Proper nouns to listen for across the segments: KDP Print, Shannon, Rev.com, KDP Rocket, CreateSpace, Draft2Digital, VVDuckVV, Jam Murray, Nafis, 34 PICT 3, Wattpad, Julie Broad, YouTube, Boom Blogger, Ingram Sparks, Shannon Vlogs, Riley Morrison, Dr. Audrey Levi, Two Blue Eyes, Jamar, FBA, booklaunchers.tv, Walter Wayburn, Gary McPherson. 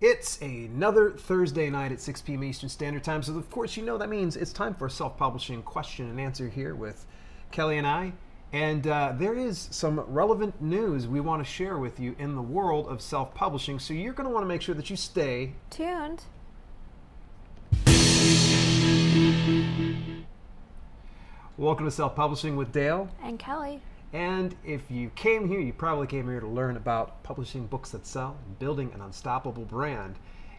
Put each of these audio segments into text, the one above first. It's another Thursday night at 6 p.m. Eastern Standard Time, so of course you know that means it's time for a self-publishing question and answer here with Kelli and I. And there is some relevant news we want to share with you in the world of self-publishing, so you're going to want to make sure that you stay tuned. Welcome to Self-Publishing with Dale and Kelli. And if you came here, you probably came here to learn about publishing books that sell and building an unstoppable brand.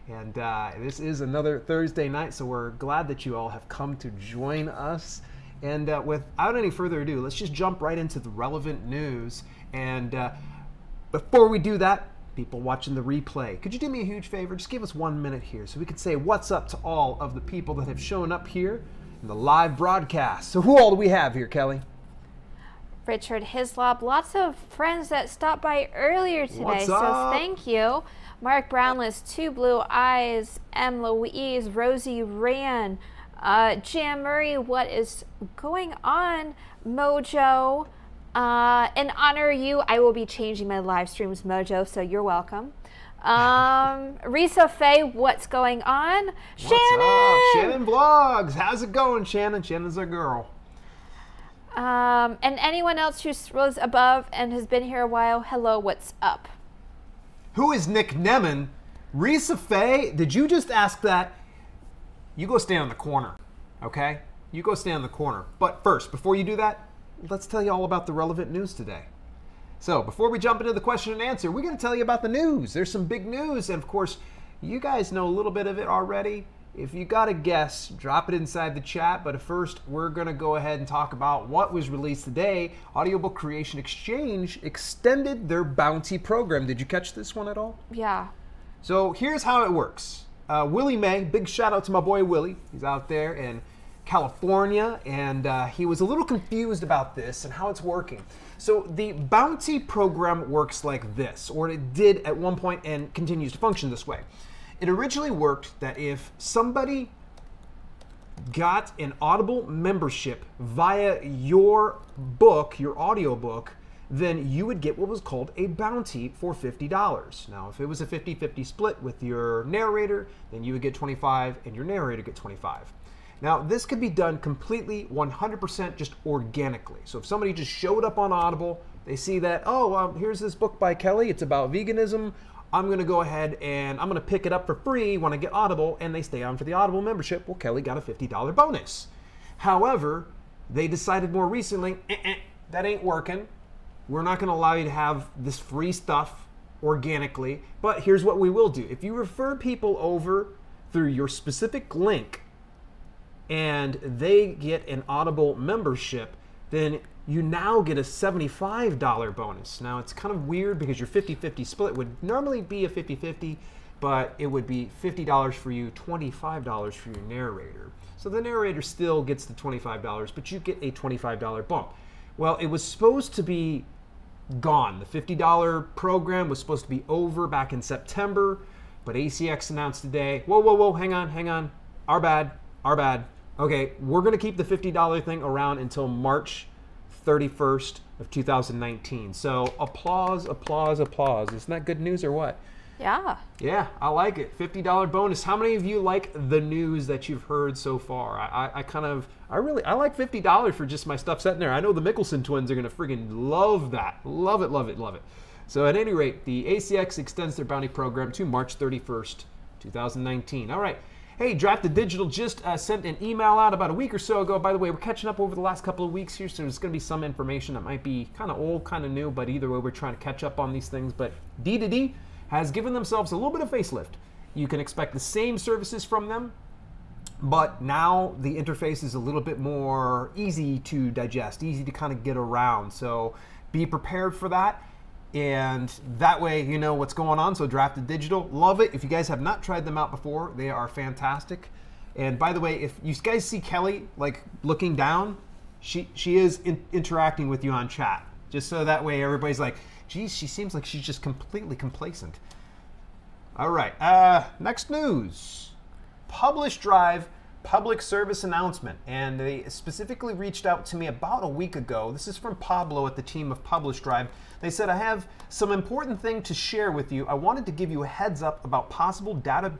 And this is another Thursday night, so we're glad that you all have come to join us. And without any further ado, let's just jump right into the relevant news. And before we do that, people watching the replay, could you do me a huge favor? Just give us 1 minute here so we can say what's up to all of the people that have shown up here in the live broadcast. So who all do we have here, Kelli? Richard Hislop, lots of friends that stopped by earlier today, so thank you. Mark Brownless, Two Blue Eyes, M. Louise, Rosie Rand, Jam Murray, what is going on? Mojo, in honor of you, I will be changing my live streams, Mojo, so you're welcome. Risa Faye, what's going on? What's up? Shannon Vlogs, how's it going, Shannon? Shannon's a girl. And anyone else who was above and has been here a while, hello, what's up? Who is Nick Nemon? Risa Faye, did you just ask that? You go stand in the corner, okay? You go stand in the corner. But first, before you do that, let's tell you all about the relevant news today. So before we jump into the question and answer, we're going to tell you about the news. There's some big news, and of course, you guys know a little bit of it already. If you got a guess, drop it inside the chat, but first we're going to go ahead and talk about what was released today. Audiobook Creation Exchange extended their bounty program. Did you catch this one at all? Yeah. So here's how it works. Willie May, big shout out to my boy Willie. He's out there in California, and he was a little confused about this and how it's working. So the bounty program works like this, or it did at one point and continues to function this way. It originally worked that if somebody got an Audible membership via your book, your audiobook, then you would get what was called a bounty for $50. Now, if it was a 50-50 split with your narrator, then you would get 25 and your narrator get 25. Now, this could be done completely 100% just organically. So if somebody just showed up on Audible, they see that, oh, here's this book by Kelli, it's about veganism, I'm going to go ahead and I'm going to pick it up for free when I get Audible, and they stay on for the Audible membership. Well, Kelli got a $50 bonus. However, they decided more recently, that ain't working. We're not going to allow you to have this free stuff organically, but here's what we will do. If you refer people over through your specific link and they get an Audible membership, then you now get a $75 bonus. Now, it's kind of weird because your 50-50 split would normally be a 50-50, but it would be $50 for you, $25 for your narrator. So the narrator still gets the $25, but you get a $25 bump. Well, it was supposed to be gone. The $50 program was supposed to be over back in September, but ACX announced today, whoa, whoa, whoa, hang on, hang on. Our bad, our bad. Okay, we're gonna keep the $50 thing around until March 31st of 2019. So applause, applause, applause. Isn't that good news or what? Yeah. Yeah, I like it. $50 bonus. How many of you like the news that you've heard so far? I like $50 for just my stuff sitting there. I know the Mickelson twins are gonna friggin' love that. Love it, love it, love it. So at any rate, the ACX extends their bounty program to March 31st, 2019. All right. Hey, Draft2Digital just sent an email out about a week or so ago. By the way, we're catching up over the last couple of weeks here, so there's going to be some information that might be kind of old, kind of new, but either way, we're trying to catch up on these things. But D2D has given themselves a little bit of facelift. You can expect the same services from them, but now the interface is a little bit more easy to digest, easy to kind of get around. So be prepared for that. And that way you know what's going on. So Draft2Digital, love it. If you guys have not tried them out before, they are fantastic. And by the way, if you guys see Kelli like looking down, she is interacting with you on chat, just so that way everybody's like, geez, she seems like she's just completely complacent. All right, next news. PublishDrive public service announcement, and they specifically reached out to me about a week ago. This is from Pablo at the team of PublishDrive. They said, I have some important thing to share with you. I wanted to give you a heads up about possible data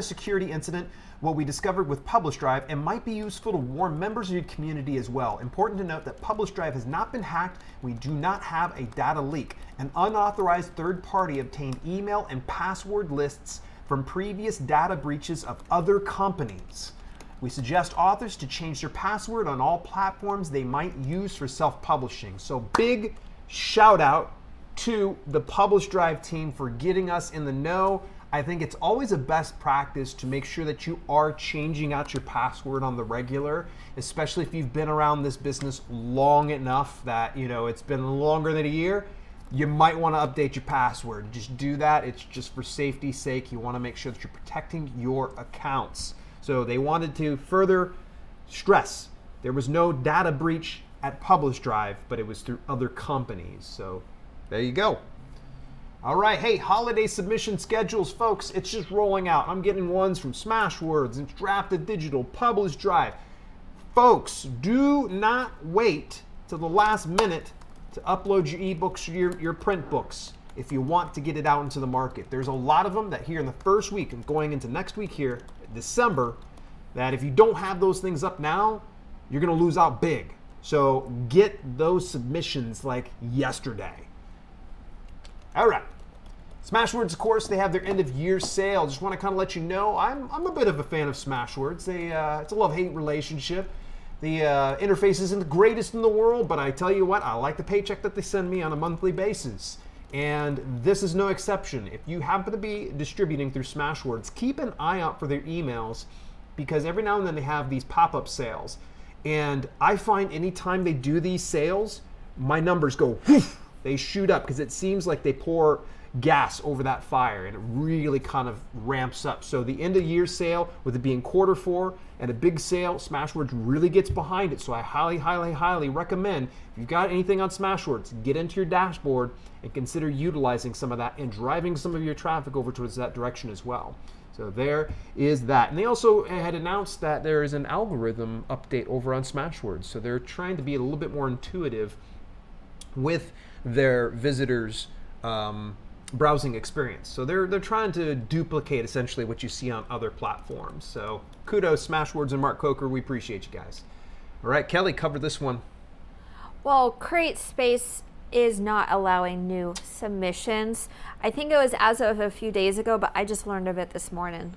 security incident, what we discovered with PublishDrive, and might be useful to warn members of your community as well. Important to note that PublishDrive has not been hacked. We do not have a data leak. An unauthorized third party obtained email and password lists from previous data breaches of other companies. We suggest authors to change their password on all platforms they might use for self-publishing. So big shout out to the PublishDrive team for getting us in the know. I think it's always a best practice to make sure that you are changing out your password on the regular, especially if you've been around this business long enough that, you know, it's been longer than a year. You might want to update your password. Just do that. It's just for safety's sake. You want to make sure that you're protecting your accounts. So they wanted to further stress there was no data breach at PublishDrive, but it was through other companies. So there you go. All right. Hey, holiday submission schedules, folks. It's just rolling out. I'm getting ones from Smashwords and Draft2Digital, PublishDrive. Folks, do not wait till the last minute to upload your ebooks or your print books if you want to get it out into the market. There's a lot of them that here in the first week and going into next week here, December, that if you don't have those things up now, you're going to lose out big. So get those submissions like yesterday. All right. Smashwords, of course, they have their end-of-year sale. Just want to kind of let you know, I'm a bit of a fan of Smashwords. It's a love-hate relationship. The interface isn't the greatest in the world, but I tell you what, I like the paycheck that they send me on a monthly basis. And this is no exception. If you happen to be distributing through Smashwords, keep an eye out for their emails, because every now and then they have these pop-up sales. And I find anytime they do these sales, my numbers go, whoosh, they shoot up, because it seems like they pour gas over that fire, and it really kind of ramps up. So the end of year sale, with it being Q4 and a big sale, Smashwords really gets behind it. So I highly, highly, highly recommend, if you've got anything on Smashwords, get into your dashboard and consider utilizing some of that and driving some of your traffic over towards that direction as well. So there is that. And they also had announced that there is an algorithm update over on Smashwords. So they're trying to be a little bit more intuitive with their visitors' browsing experience. So they're trying to duplicate essentially what you see on other platforms. So kudos Smashwords and Mark Coker, we appreciate you guys. All right, Kelly, cover this one. Well, CreateSpace is not allowing new submissions. I think it was as of a few days ago, but I just learned of it this morning.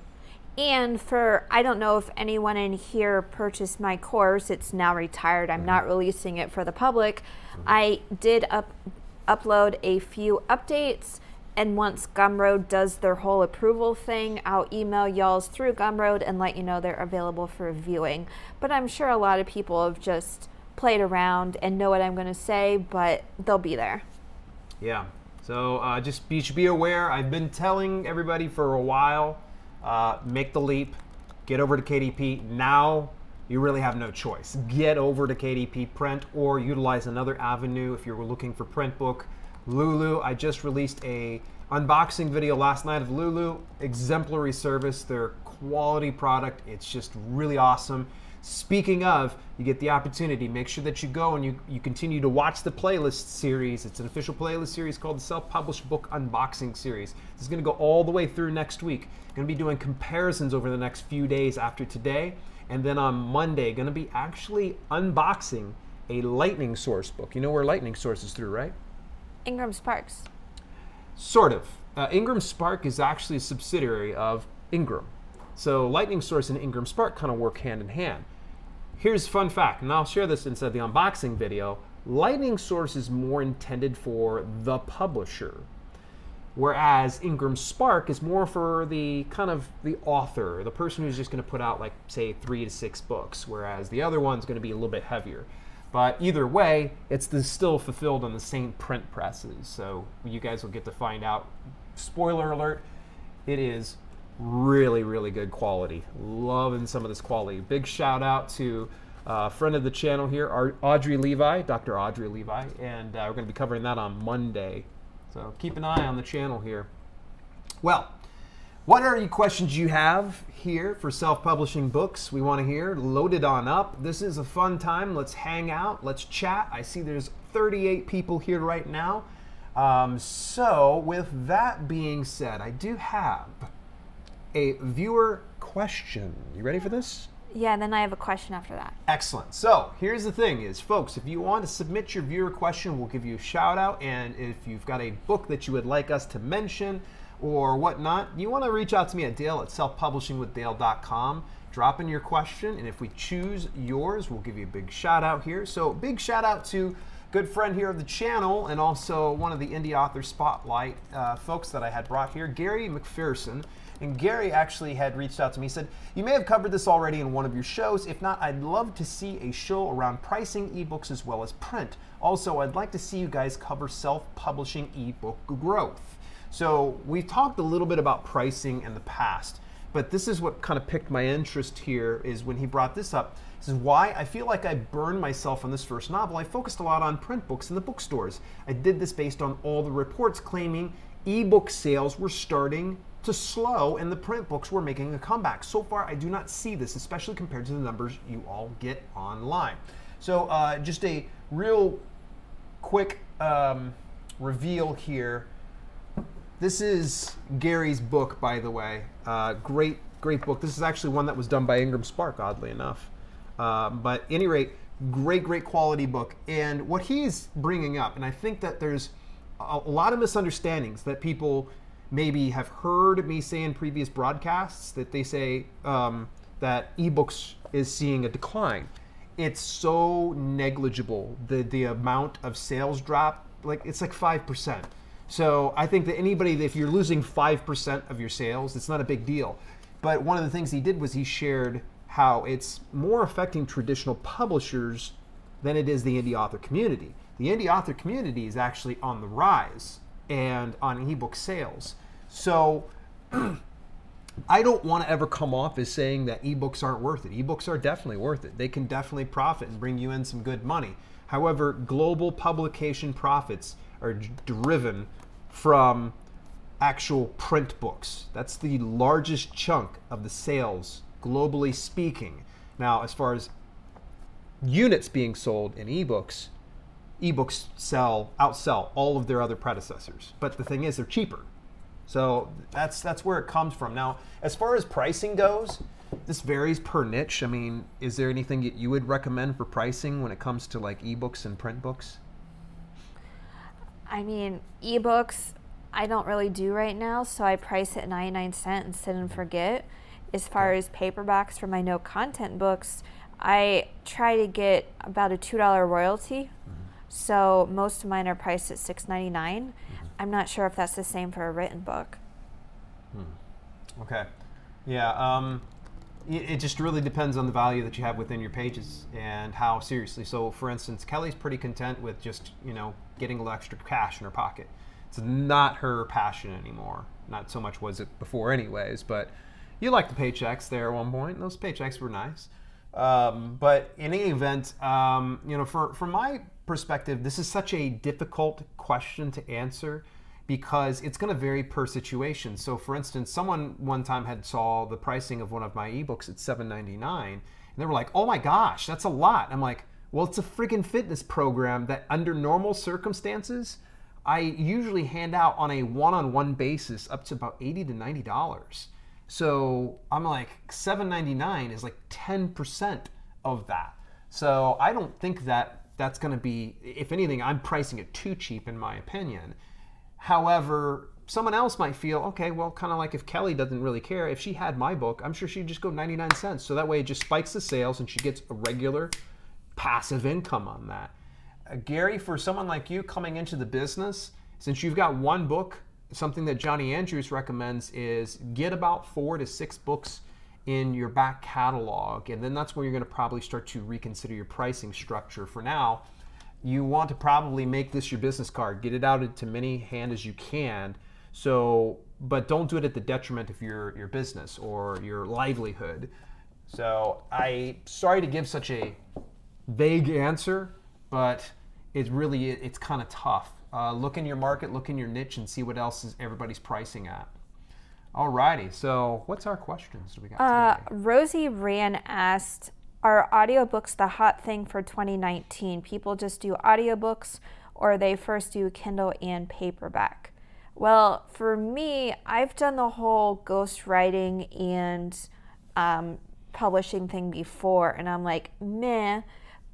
And for, I don't know if anyone in here purchased my course, it's now retired. I'm not releasing it for the public. I did upload a few updates, and once Gumroad does their whole approval thing, I'll email y'all's through Gumroad and let you know they're available for viewing. But I'm sure a lot of people have just played around and know what I'm going to say, but they'll be there. Yeah. So just be aware. I've been telling everybody for a while, make the leap, get over to KDP. Now you really have no choice. Get over to KDP Print or utilize another avenue if you're looking for print book. Lulu, I just released a unboxing video last night of Lulu. Exemplary service, their quality product. It's just really awesome. Speaking of, you get the opportunity. Make sure that you go and you continue to watch the playlist series. It's an official playlist series called the Self-Published Book Unboxing Series. This is going to go all the way through next week. Going to be doing comparisons over the next few days after today. And then on Monday, going to be actually unboxing a Lightning Source book. You know where Lightning Source is through, right? Ingram Sparks. Sort of. Ingram Spark is actually a subsidiary of Ingram. So Lightning Source and Ingram Spark kind of work hand in hand. Here's a fun fact, and I'll share this inside the unboxing video. Lightning Source is more intended for the publisher, whereas Ingram Spark is more for the kind of the author, the person who's just going to put out, like, say, 3 to 6 books, whereas the other one's going to be a little bit heavier. But either way, it's still fulfilled on the same print presses. So you guys will get to find out. Spoiler alert, it is really, really good quality. Loving some of this quality. Big shout out to a friend of the channel here, Audrey Levi, Dr. Audrey Levi. And we're going to be covering that on Monday. So keep an eye on the channel here. Well, What are your questions you have here for self-publishing books? We want to hear. Load it on up. This is a fun time. Let's hang out. Let's chat. I see there's 38 people here right now. So with that being said, I do have a viewer question. You ready for this? Yeah, then I have a question after that. Excellent. So here's the thing is, folks, if you want to submit your viewer question, we'll give you a shout out. And if you've got a book that you would like us to mention or whatnot, you want to reach out to me at Dale@selfpublishingwithdale.com. Drop in your question. And if we choose yours, we'll give you a big shout out here. So big shout out to good friend here of the channel and also one of the Indie Author Spotlight folks that I had brought here, Gary McPherson. And Gary actually had reached out to me. He said, you may have covered this already in one of your shows. If not, I'd love to see a show around pricing ebooks as well as print. Also, I'd like to see you guys cover self-publishing ebook growth. So we've talked a little bit about pricing in the past, but this is what kind of piqued my interest here is when he brought this up. This is why I feel like I burned myself on this first novel. I focused a lot on print books in the bookstores. I did this based on all the reports claiming ebook sales were starting to slow and the print books were making a comeback. So far, I do not see this, especially compared to the numbers you all get online. So just a real quick reveal here. This is Gary's book, by the way. Great, great book. This is actually one that was done by Ingram Sparks, oddly enough. But at any rate, great, great quality book. And what he's bringing up, and I think that there's a lot of misunderstandings that people maybe have heard me say in previous broadcasts, that they say that ebooks is seeing a decline. It's so negligible, the amount of sales drop, like it's like 5%. So I think that anybody, if you're losing 5% of your sales, it's not a big deal. But one of the things he did was he shared how it's more affecting traditional publishers than it is the indie author community. The indie author community is actually on the rise and on ebook sales. So I don't want to ever come off as saying that ebooks aren't worth it. Ebooks are definitely worth it. They can definitely profit and bring you in some good money. However, global publication profits are driven from actual print books. That's the largest chunk of the sales globally speaking. Now, as far as units being sold in ebooks, ebooks outsell all of their other predecessors. But the thing is, they're cheaper. So that's where it comes from. Now, as far as pricing goes, this varies per niche. I mean, is there anything that you would recommend for pricing when it comes to like ebooks and print books? I mean, ebooks, I don't really do right now, so I price it 99¢ and sit and forget. As far as paperbacks for my no content books, I try to get about a $2 royalty. Mm-hmm. So most of mine are priced at $6.99. Mm-hmm. I'm not sure if that's the same for a written book. Hmm. Okay. Yeah. It just really depends on the value that you have within your pages and how seriously. So for instance, Kelly's pretty content with just, you know, getting a little extra cash in her pocket. It's not her passion anymore. Not so much was it before anyways, but you liked the paychecks there at one point. Those paychecks were nice. But in any event, you know, from my perspective, this is such a difficult question to answer because it's going to vary per situation. So for instance, someone one time had saw the pricing of one of my ebooks at $7.99 and they were like, oh my gosh, that's a lot. I'm like, well, it's a freaking fitness program that under normal circumstances, I usually hand out on a one-on-one basis up to about $80 to $90. So I'm like, $7.99 is like 10% of that. So I don't think that that's going to be, if anything, I'm pricing it too cheap in my opinion. However, someone else might feel, okay, well, kind of like if Kelly doesn't really care, if she had my book, I'm sure she'd just go 99¢. So that way it just spikes the sales and she gets a regular passive income on that. Gary, for someone like you coming into the business, since you've got one book, something that Johnny Andrews recommends is get about 4 to 6 books in your back catalog, and then that's when you're going to probably start to reconsider your pricing structure. For now, you want to probably make this your business card. Get it out into many hands as you can, so, but don't do it at the detriment of your business or your livelihood. So I'm sorry to give such a vague answer, but it's really, it's kind of tough. Look in your market, look in your niche, and see what else is everybody's pricing at. Alrighty, so what's our questions we got today? Rosie Rand asked, are audiobooks the hot thing for 2019? People just do audiobooks, or they first do Kindle and paperback? Well, for me, I've done the whole ghostwriting and publishing thing before, and I'm like, meh,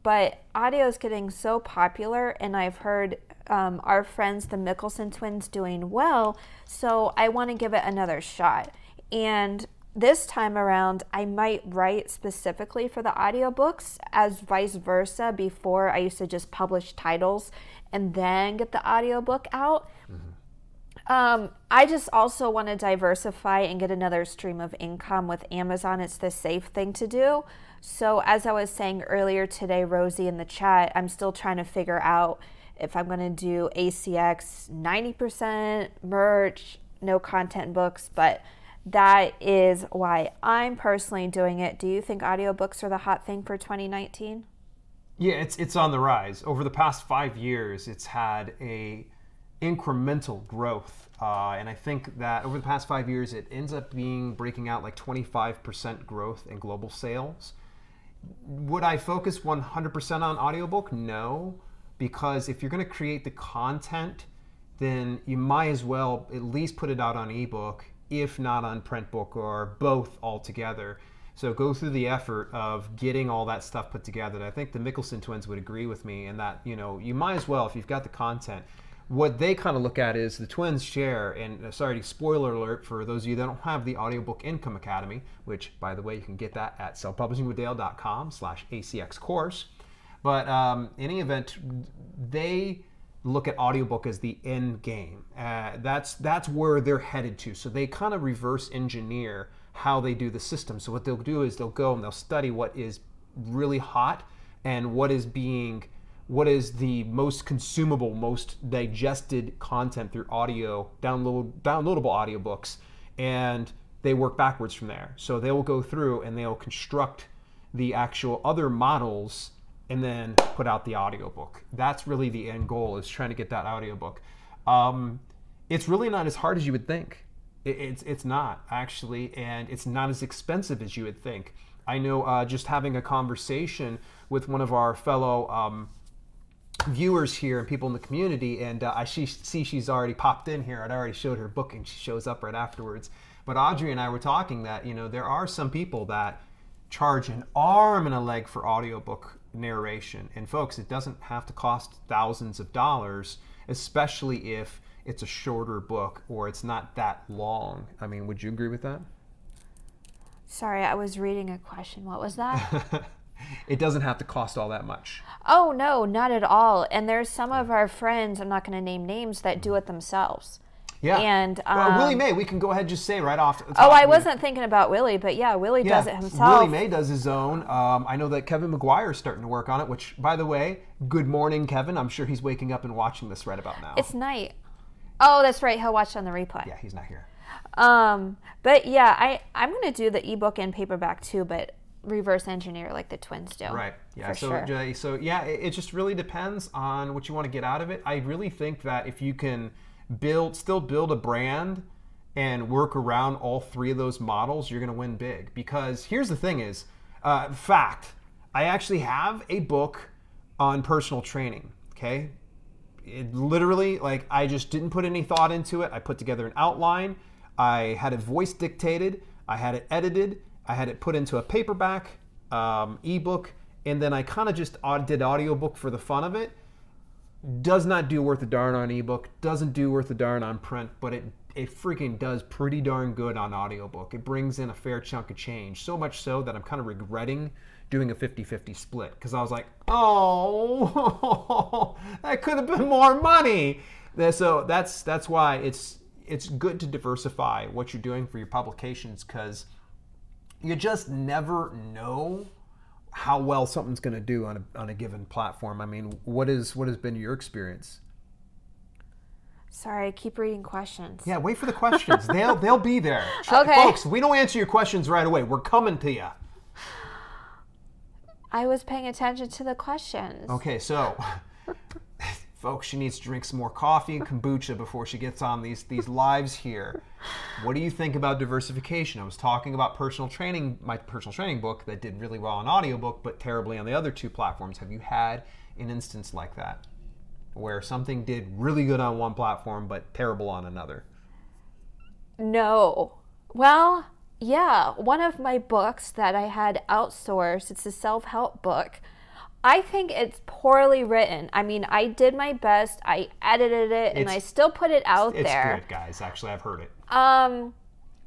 but audio is getting so popular, and I've heard our friends, the Mickelson twins, doing well, so I want to give it another shot. And this time around, I might write specifically for the audiobooks, as vice versa. Before, I used to just publish titles and then get the audiobook out. Mm-hmm. I just also want to diversify and get another stream of income with Amazon. It's the safe thing to do. So as I was saying earlier today, Rosie, in the chat, I'm still trying to figure out if I'm going to do ACX 90%, merch, no content books, but that is why I'm personally doing it. Do you think audiobooks are the hot thing for 2019? Yeah, it's on the rise. Over the past 5 years, it's had a incremental growth. And I think that over the past 5 years, it ends up being breaking out like 25% growth in global sales. Would I focus 100% on audiobook? No. Because if you're going to create the content, then you might as well at least put it out on ebook, if not on print book, or both altogether. So go through the effort of getting all that stuff put together. And I think the Mickelson twins would agree with me in that, you know, you might as well, if you've got the content. What they kind of look at is the twins share, and sorry, spoiler alert for those of you that don't have the Audiobook Income Academy, which, by the way, you can get that at selfpublishingwithdale.com/ACX course. But in any event, they look at audiobook as the end game. That's where they're headed to. So they kind of reverse engineer how they do the system. So what they'll do is they'll go and they'll study what is really hot and what is the most consumable, most digested content through audio, downloadable audiobooks, and they work backwards from there. So they will go through and they'll construct the actual other models and then put out the audiobook. That's really the end goal, is trying to get that audiobook. It's really not as hard as you would think. It's not, actually, and it's not as expensive as you would think. I know just having a conversation with one of our fellow viewers here and people in the community, and I see she's already popped in here. I'd already showed her book, and she shows up right afterwards. But Audrey and I were talking that, you know, there are some people that charge an arm and a leg for audiobook narration. And folks, it doesn't have to cost thousands of dollars, especially if it's a shorter book or it's not that long. I mean, would you agree with that? Sorry, I was reading a question. What was that? It doesn't have to cost all that much. Oh, no, not at all. And there's some of our friends, I'm not going to name names, that do it themselves. Yeah, and well, Willie May, we can go ahead and just say right off. Oh, I wasn't thinking about Willie, but yeah, Willie does it himself. Willie May does his own. I know that Kevin McGuire is starting to work on it, which, by the way, good morning, Kevin. I'm sure he's waking up and watching this right about now. It's night. Oh, that's right. He'll watch on the replay. Yeah, he's not here. But yeah, I'm going to do the ebook and paperback too, but reverse engineer like the twins do. Right. Yeah. So, sure. So yeah, it just really depends on what you want to get out of it. I really think that if you can still build a brand and work around all three of those models, you're going to win big. Because here's the thing is, fact, I actually have a book on personal training, okay? It literally, like, I just didn't put any thought into it. I put together an outline. I had it voice dictated. I had it edited. I had it put into a paperback, ebook, and then I kind of just did audiobook for the fun of it. Does not do worth a darn on ebook, doesn't do worth a darn on print, but it freaking does pretty darn good on audiobook. It brings in a fair chunk of change, so much so that I'm kind of regretting doing a 50-50 split, because I was like, oh, that could have been more money. So that's why it's good to diversify what you're doing for your publications, because you just never know how well something's going to do on a given platform. I mean, what has been your experience? Sorry, I keep reading questions. Yeah, wait for the questions. they'll be there. Okay. Folks, we don't answer your questions right away. We're coming to you. I was paying attention to the questions. Okay, so Folks, she needs to drink some more coffee and kombucha before she gets on these lives here. What do you think about diversification? I was talking about personal training, my personal training book that did really well on audiobook, but terribly on the other two platforms. Have you had an instance like that where something did really good on one platform, but terrible on another? No. Well, yeah. One of my books that I had outsourced, it's a self-help book. I think it's poorly written. I mean, I did my best. I edited it, and I still put it out there. It's good, guys. Actually, I've heard it.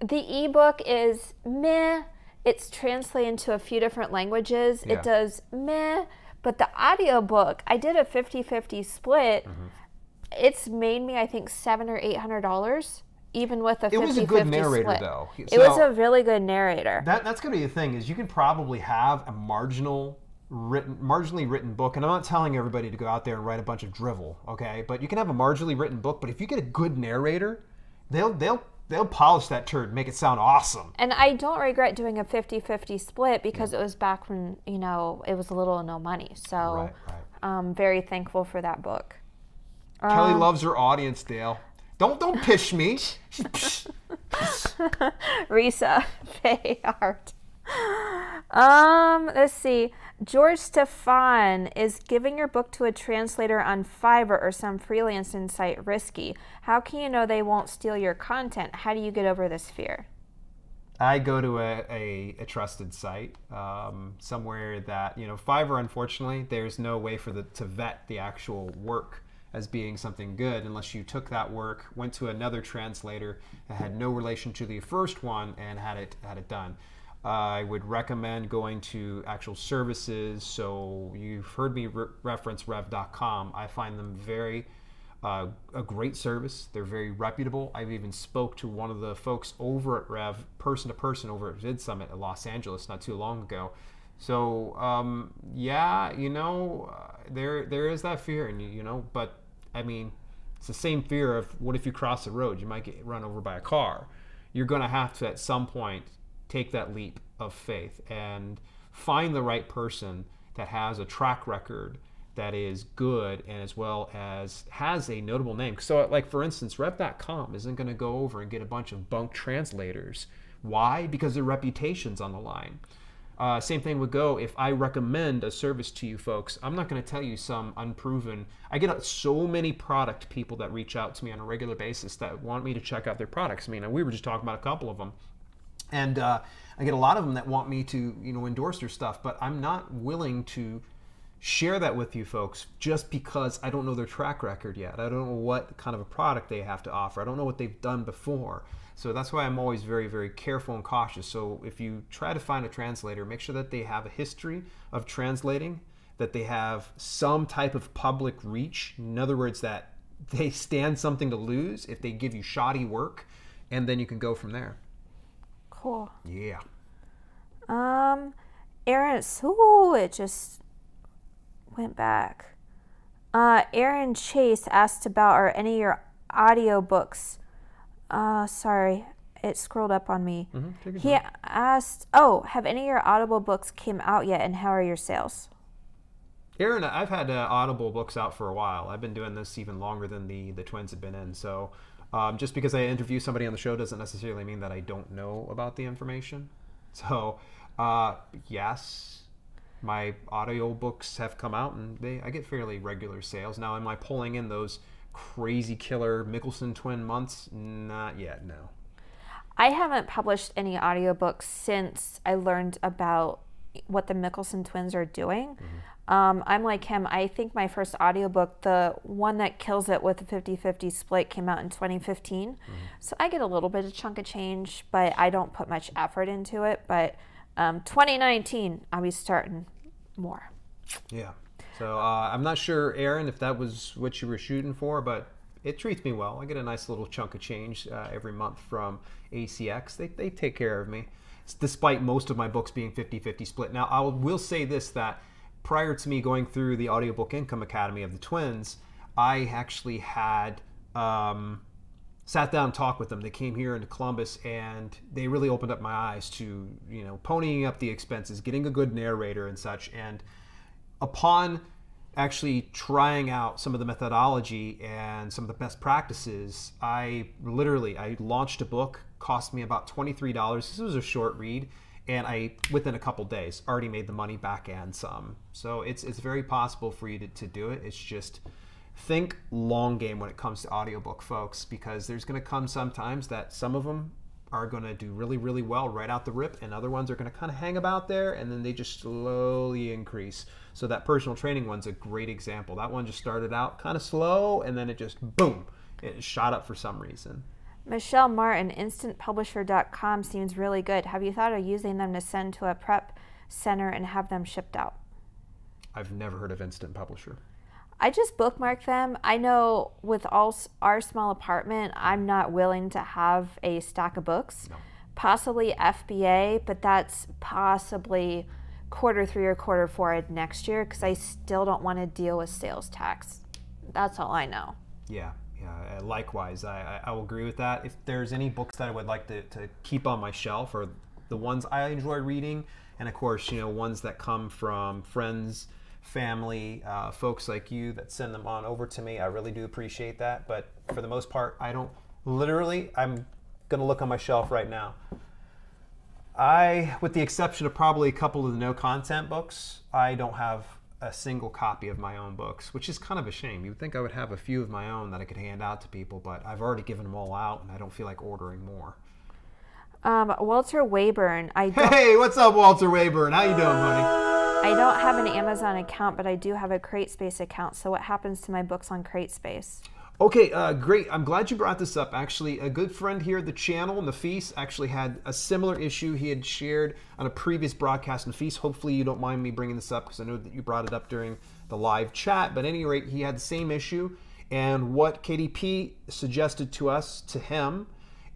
The ebook is meh. It's translated into a few different languages. Yeah. It does meh. But the audiobook, I did a 50-50 split. Mm-hmm. It's made me, I think, $700 or $800. Even with a 50-50 split. It was a good narrator, though. It was a really good narrator. That's going to be the thing, is you can probably have a marginally written book, and I'm not telling everybody to go out there and write a bunch of drivel, okay? But you can have a marginally written book, but if you get a good narrator, they'll polish that turd and make it sound awesome. And I don't regret doing a 50-50 split, because it was back when, you know, it was a little or no money. So I'm very thankful for that book. Kelly loves her audience, Dale. Don't pish me. Risa Faye art. Let's see. George Stefan, is giving your book to a translator on Fiverr or some freelancing site risky? How can you know they won't steal your content? How do you get over this fear? I go to a trusted site, somewhere that, you know, Fiverr, unfortunately, there's no way to vet the actual work as being something good, unless you took that work, went to another translator that had no relation to the first one and had it done. I would recommend going to actual services. So you've heard me reference Rev.com. I find them very a great service. They're very reputable. I've even spoke to one of the folks over at Rev, person to person, over at Vid Summit in Los Angeles not too long ago. So yeah, you know, there is that fear, and you know, but I mean, it's the same fear of, what if you cross the road? You might get run over by a car. You're going to have to, at some point, take that leap of faith and find the right person that has a track record that is good, and as well as has a notable name. So, like, for instance, Rev.com isn't going to go over and get a bunch of bunk translators. Why? Because their reputation's on the line. Same thing would go if I recommend a service to you folks. I'm not going to tell you some unproven. I get so many product people that reach out to me on a regular basis that want me to check out their products. I mean, we were just talking about a couple of them. And I get a lot of them that want me to, you know, endorse their stuff, but I'm not willing to share that with you folks just because I don't know their track record yet. I don't know what kind of a product they have to offer. I don't know what they've done before. So that's why I'm always very, very careful and cautious. So if you try to find a translator, make sure that they have a history of translating, that they have some type of public reach. In other words, that they stand something to lose if they give you shoddy work, and then you can go from there. Cool. Yeah. Aaron, ooh, it just went back. Aaron Chase asked about, are any of your audiobooks? Sorry, it scrolled up on me. Mm-hmm. He asked, oh, have any of your Audible books came out yet, and how are your sales? Aaron, I've had Audible books out for a while. I've been doing this even longer than the twins have been in. So just because I interview somebody on the show doesn't necessarily mean that I don't know about the information. So yes, my audiobooks have come out, and I get fairly regular sales. Now, am I pulling in those crazy killer Mickelson twin months? Not yet, no. I haven't published any audiobooks since I learned about what the Mickelson twins are doing. Mm-hmm. I'm like him. I think my first audiobook, the one that kills it with the 50-50 split, came out in 2015. Mm-hmm. So I get a little bit of chunk of change, but I don't put much effort into it. But 2019, I'll be starting more. Yeah. So I'm not sure, Aaron, if that was what you were shooting for, but it treats me well. I get a nice little chunk of change every month from ACX. They take care of me, despite most of my books being 50-50 split. Now, I will say this, that prior to me going through the Audiobook Income Academy of the Twins, I actually had sat down and talked with them. They came here into Columbus, and they really opened up my eyes to, you know, ponying up the expenses, getting a good narrator and such. And upon actually trying out some of the methodology and some of the best practices, I launched a book, cost me about $23. This was a short read, and I, within a couple days, already made the money back and some. So it's very possible for you to do it. It's just think long game when it comes to audiobook, folks, because there's going to come some times that some of them are going to do really, really well right out the rip, and other ones are going to kind of hang about there, and then they just slowly increase. So that personal training one's a great example. That one just started out kind of slow, and then it just, boom, it shot up for some reason. Michelle Martin, instantpublisher.com seems really good. Have you thought of using them to send to a prep center and have them shipped out? I've never heard of Instant Publisher. I just bookmark them. I know with all our small apartment, I'm not willing to have a stack of books. No. Possibly FBA, but that's possibly Q3 or Q4 of next year, because I still don't want to deal with sales tax. That's all I know. Yeah. Yeah, likewise, I will agree with that. If there's any books that I would like to keep on my shelf, or the ones I enjoy reading, and of course, you know, ones that come from friends, family, folks like you that send them on over to me, I really do appreciate that. But for the most part, I don't, literally, I'm gonna look on my shelf right now. I, with the exception of probably a couple of the no content books, I don't have a single copy of my own books, which is kind of a shame. You would think I would have a few of my own that I could hand out to people, but I've already given them all out, and I don't feel like ordering more. Walter Wayburn. Hey, what's up, Walter Wayburn? How you doing, buddy? I don't have an Amazon account, but I do have a CrateSpace account. So what happens to my books on CrateSpace? Okay, great. I'm glad you brought this up. Actually, a good friend here at the channel, Nafis, actually had a similar issue he had shared on a previous broadcast. Nafis, hopefully you don't mind me bringing this up, because I know that you brought it up during the live chat. But at any rate, he had the same issue. And what KDP suggested to us, to him,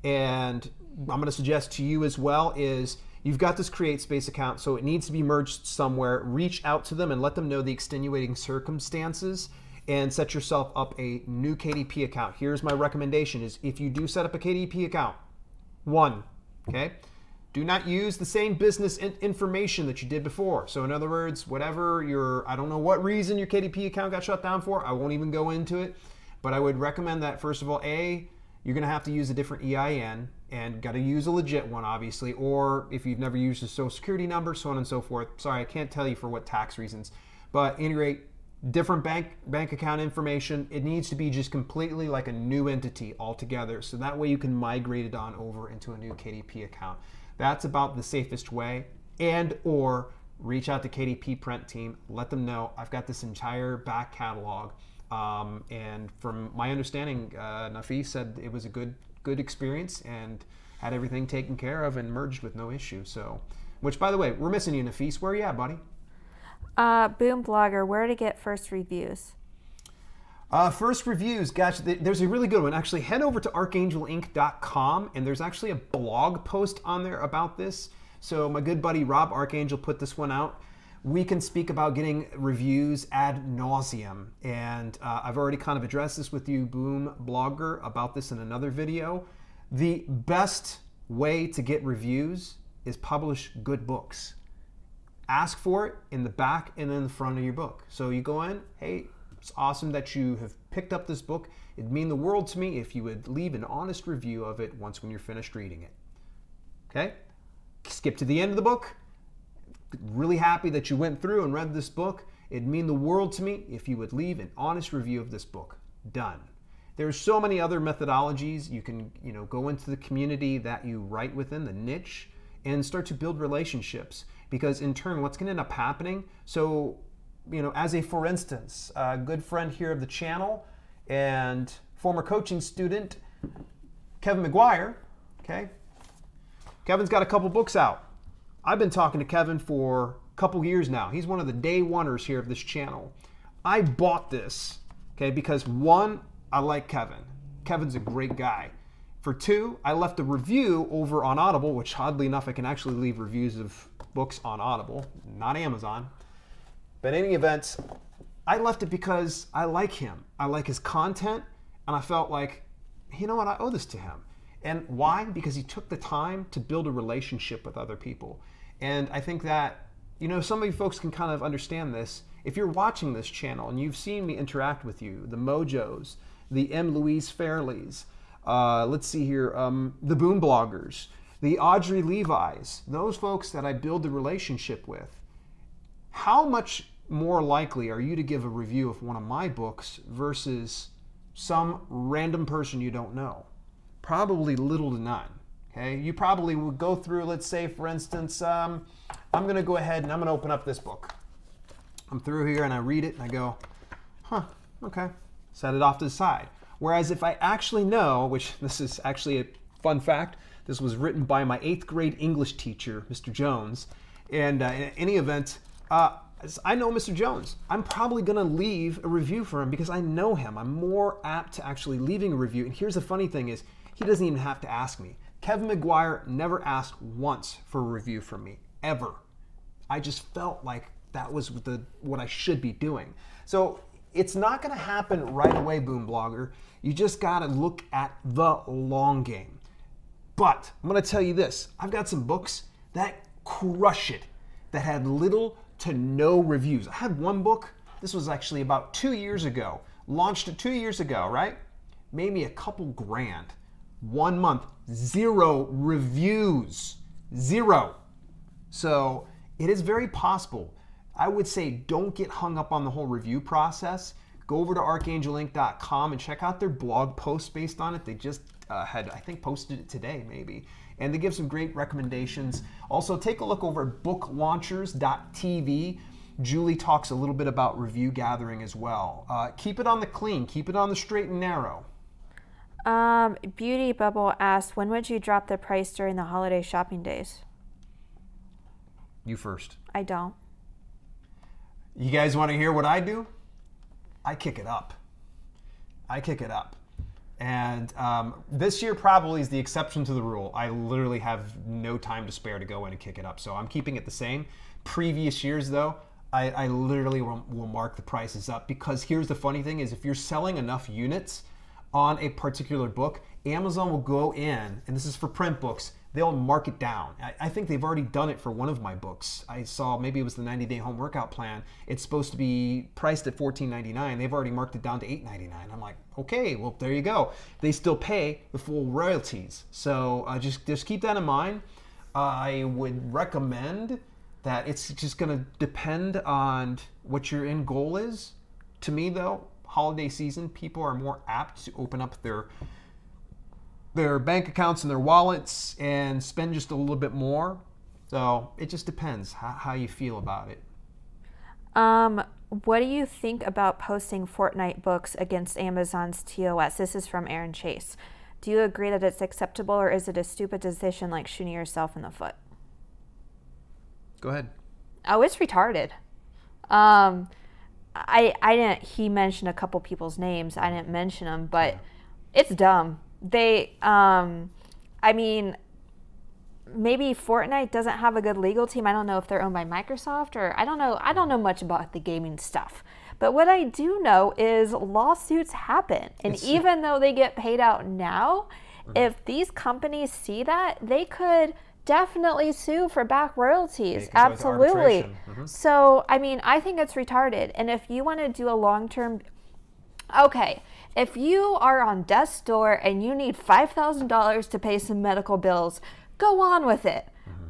and I'm going to suggest to you as well, is you've got this CreateSpace account, so it needs to be merged somewhere. Reach out to them and let them know the extenuating circumstances, and set yourself up a new KDP account. Here's my recommendation is, if you do set up a KDP account, one, okay, do not use the same business information that you did before. So in other words, whatever your, I don't know what reason your KDP account got shut down for, I won't even go into it, but I would recommend that, first of all, A, you're gonna have to use a different EIN, and gotta use a legit one, obviously, or if you've never used a social security number, so on and so forth. Sorry, I can't tell you for what tax reasons, but at any rate, different bank account information. It needs to be just completely like a new entity altogether, so that way you can migrate it on over into a new KDP account. That's about the safest way. And or reach out to KDP Print team, let them know I've got this entire back catalog, and from my understanding, Nafi said it was a good experience and had everything taken care of and merged with no issue. So, which by the way, we're missing you, Nafis. Where are you at, buddy? Boom Blogger, where to get first reviews? First reviews, gosh, there's a really good one. Actually, head over to archangelinc.com, and there's actually a blog post on there about this. So my good buddy Rob Archangel put this one out. We can speak about getting reviews ad nauseum. And I've already kind of addressed this with you, Boom Blogger, about this in another video. The best way to get reviews is publish good books. Ask for it in the back and in the front of your book. So you go in, hey, it's awesome that you have picked up this book. It'd mean the world to me if you would leave an honest review of it once when you're finished reading it. Okay? Skip to the end of the book. Really happy that you went through and read this book. It'd mean the world to me if you would leave an honest review of this book. Done. There's so many other methodologies. You can, you know, go into the community that you write within, the niche, and start to build relationships, because in turn, what's gonna end up happening, so, you know, as a for instance, a good friend here of the channel and former coaching student, Kevin McGuire, okay? Kevin's got a couple books out. I've been talking to Kevin for a couple years now. He's one of the day oneers here of this channel. I bought this, okay, because one, I like Kevin. Kevin's a great guy. For two, I left a review over on Audible, which oddly enough, I can actually leave reviews of books on Audible, not Amazon. But in any event, I left it because I like him. I like his content, and I felt like, you know what, I owe this to him. And why? Because he took the time to build a relationship with other people. And I think that, you know, some of you folks can kind of understand this. If you're watching this channel and you've seen me interact with you, the Mojos, the M. Louise Fairleys, let's see here, the Boom Bloggers, the Audrey Levi's, those folks that I build the relationship with, how much more likely are you to give a review of one of my books versus some random person you don't know? Probably little to none. Okay? You probably would go through, let's say, for instance, I'm going to go ahead and I'm going to open up this book. I'm through here and I read it and I go, huh, okay, set it off to the side. Whereas if I actually know, which this is actually a fun fact, this was written by my 8th grade English teacher, Mr. Jones, and in any event, I know Mr. Jones. I'm probably going to leave a review for him because I know him. I'm more apt to actually leaving a review. And here's the funny thing is, he doesn't even have to ask me. Kevin McGuire never asked once for a review from me, ever. I just felt like that was what I should be doing. So it's not going to happen right away, Boom Blogger. You just got to look at the long game. But I'm going to tell you this. I've got some books that crush it, that had little to no reviews. I had one book, this was actually about 2 years ago, launched it 2 years ago, right? Made me a couple grand. 1 month, zero reviews, zero. So it is very possible. I would say don't get hung up on the whole review process. Go over to archangelinc.com and check out their blog post based on it. They just had, I think, posted it today maybe. And they give some great recommendations. Also, take a look over at booklaunchers.tv. Julie talks a little bit about review gathering as well. Keep it on the clean. Keep it on the straight and narrow. Beauty Bubble asks, when would you drop the price during the holiday shopping days? You first. I don't. You guys want to hear what I do? I kick it up. I kick it up. And this year probably is the exception to the rule. I literally have no time to spare to go in and kick it up. So I'm keeping it the same. Previous years though, I literally will mark the prices up, because here's the funny thing is, if you're selling enough units on a particular book, Amazon will go in, and this is for print books, they'll mark it down. I think they've already done it for one of my books. I saw, maybe it was the 90-day home workout plan. It's supposed to be priced at $14.99. They've already marked it down to $8.99. I'm like, okay, well, there you go. They still pay the full royalties. So just keep that in mind. I would recommend that it's just gonna depend on what your end goal is. To me though, holiday season, people are more apt to open up their bank accounts and their wallets and spend just a little bit more. So it just depends how you feel about it. What do you think about posting Fortnite books against Amazon's TOS? This is from Aaron Chase. Do you agree that it's acceptable, or is it a stupid decision like shooting yourself in the foot? Go ahead. Oh, it's retarded. I didn't, he mentioned a couple people's names. I didn't mention them, but yeah. It's dumb. They, I mean, maybe Fortnite doesn't have a good legal team. I don't know if they're owned by Microsoft, or I don't know much about the gaming stuff. But what I do know is lawsuits happen. And even though they get paid out now, if these companies see that, they could definitely sue for back royalties. Absolutely. So, I mean, I think it's retarded. And if you want to do a long-term, okay, if you are on death's door and you need $5,000 to pay some medical bills, go on with it.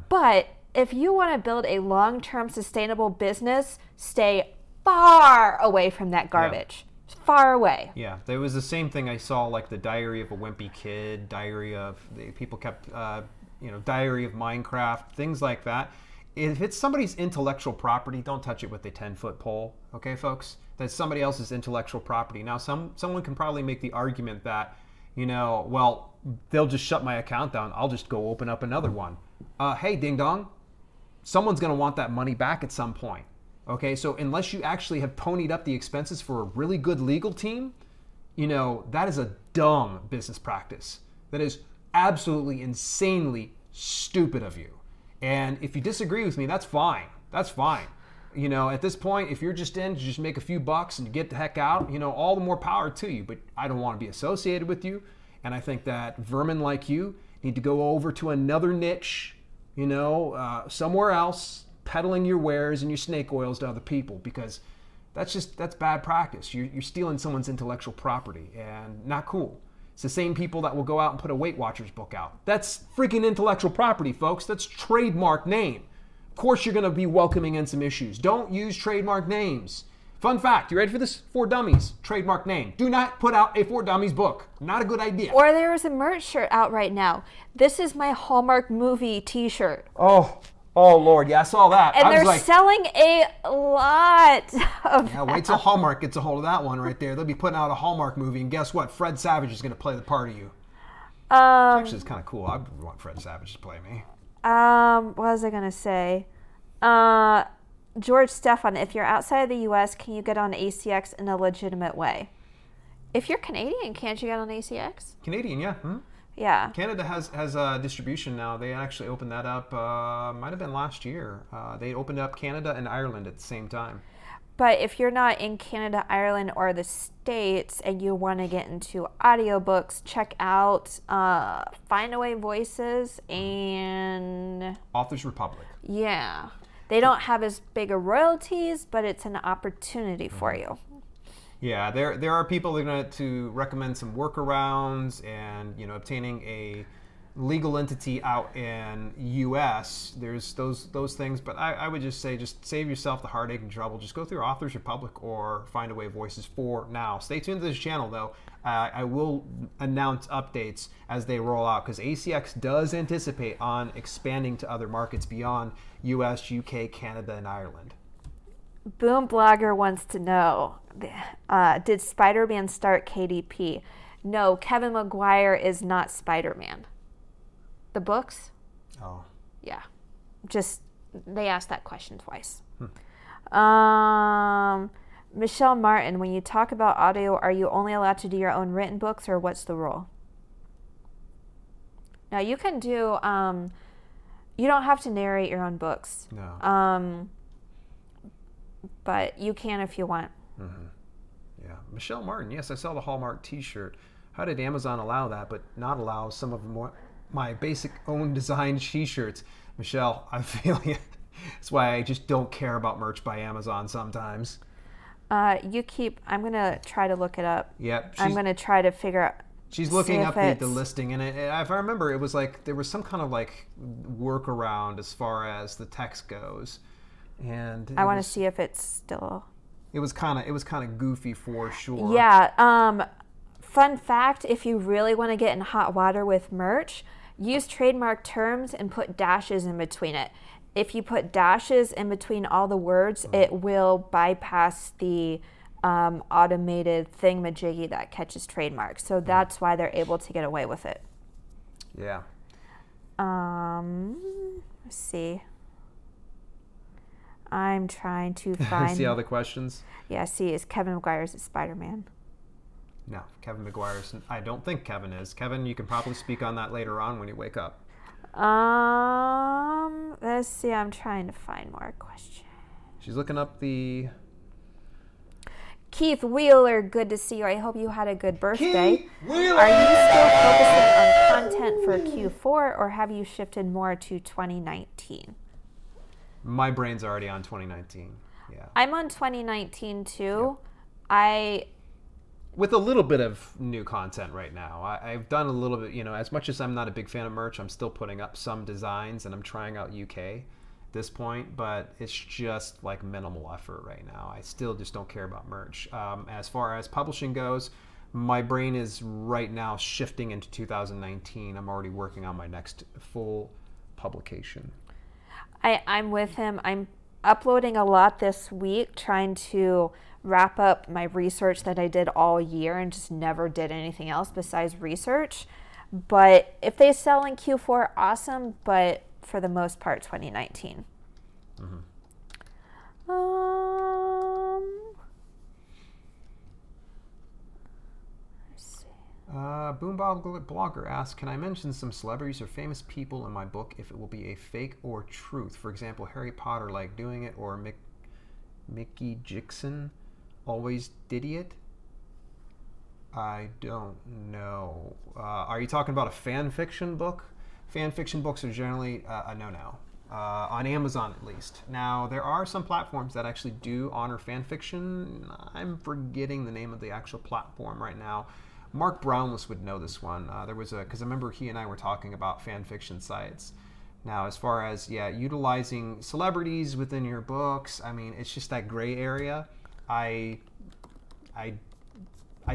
But if you want to build a long-term sustainable business, stay far away from that garbage. Yeah. Far away. Yeah, there was the same thing I saw, like the Diary of a Wimpy Kid, people kept, Diary of Minecraft, things like that. If it's somebody's intellectual property, don't touch it with a 10-foot pole, okay, folks? That's somebody else's intellectual property. Now, someone can probably make the argument that, well, they'll just shut my account down. I'll just go open up another one. Hey, ding dong, someone's gonna want that money back at some point, okay? So unless you actually have ponied up the expenses for a really good legal team, that is a dumb business practice. That is absolutely insanely stupid of you. And if you disagree with me, that's fine. That's fine. At this point, if you're just in to just make a few bucks and get the heck out, all the more power to you. But I don't want to be associated with you. And I think that vermin like you need to go over to another niche, somewhere else, peddling your wares and your snake oils to other people. Because That's bad practice. You're stealing someone's intellectual property, and not cool. It's the same people that will go out and put a Weight Watchers book out. That's freaking intellectual property, folks. That's trademark name. Of course you're gonna be welcoming in some issues. Don't use trademark names. Fun fact, you ready for this? For Dummies, trademark name. Do not put out a For Dummies book. Not a good idea. Or there is a merch shirt out right now. This is my Hallmark movie t-shirt. Oh Lord, yeah, I saw that. And they're like, selling a lot of Yeah, wait till Hallmark gets a hold of that one right there. They'll be putting out a Hallmark movie, and guess what? Fred Savage is going to play the part of you. Which actually is kind of cool. I want Fred Savage to play me. What was I going to say? George Stefan, if you're outside of the U.S., can you get on ACX in a legitimate way? If you're Canadian, can't you get on ACX? Canadian, yeah. Hmm? Yeah. Canada has a distribution now. They actually opened that up, might have been last year. They opened up Canada and Ireland at the same time. But if you're not in Canada, Ireland, or the States, and you want to get into audiobooks, check out Find Away Voices and Authors Republic. Yeah. They don't have as big a royalties, but it's an opportunity for you. Yeah, there are people that are going to recommend some workarounds, and obtaining a legal entity out in U.S. There's those things, but I would just say, just save yourself the heartache and trouble. Just go through Authors Republic or Find Away Voices for now. Stay tuned to this channel though. I will announce updates as they roll out, because ACX does anticipate on expanding to other markets beyond U.S., U.K., Canada, and Ireland. Boom Blogger wants to know, did Spider-Man start KDP? No, Kevin McGuire is not Spider-Man. The books? Oh. Yeah. Just, they asked that question twice. Michelle Martin, when you talk about audio, are you only allowed to do your own written books, or what's the rule? Now, you can do, you don't have to narrate your own books. No. But you can if you want. Yeah, Michelle Martin. Yes, I saw the Hallmark T-shirt. How did Amazon allow that, but not allow some of my basic own design T-shirts? Michelle, I feel you. That's why I just don't care about merch by Amazon sometimes. I'm gonna try to look it up. Yep. I'm gonna try to figure out. She's looking up the listing, and if I remember, it was like there was some kind of like workaround as far as the text goes. And I want to see if it's still. It was kind of goofy for sure. Yeah. Fun fact: if you really want to get in hot water with merch, use trademark terms and put dashes in between it. If you put dashes in between all the words, it will bypass the automated thingamajiggy that catches trademarks. So that's why they're able to get away with it. Yeah. Let's see. I'm trying to find... See all the questions? Yeah, see, is Kevin McGuire's a Spider-Man? No, Kevin McGuire's... I don't think Kevin is. Kevin, you can probably speak on that later on when you wake up. Let's see, I'm trying to find more questions. She's looking up the... Keith Wheeler, good to see you. I hope you had a good birthday. Keith Wheeler! Are you still focusing on content for Q4, or have you shifted more to 2019? My brain's already on 2019. Yeah. I'm on 2019 too. Yep. With a little bit of new content right now. I've done a little bit, as much as I'm not a big fan of merch, I'm still putting up some designs, and I'm trying out UK at this point, but it's just like minimal effort right now. I still just don't care about merch. As far as publishing goes, my brain is right now shifting into 2019. I'm already working on my next full publication. I'm with him. I'm uploading a lot this week, trying to wrap up my research that I did all year and just never did anything else besides research. But if they sell in Q4, awesome. But for the most part, 2019. Boom Blogger asks, can I mention some celebrities or famous people in my book if it will be a fake or truth? For example, Harry Potter like doing it, or Mickey Jackson always did it? I don't know. Are you talking about a fan fiction book? Fan fiction books are generally a no-no. on Amazon at least. Now, there are some platforms that actually do honor fan fiction. I'm forgetting the name of the actual platform right now. Mark Brownless would know this one. There was a, because I remember he and I were talking about fan fiction sites. Now, as far as, yeah, utilizing celebrities within your books, I mean, it's just that gray area. I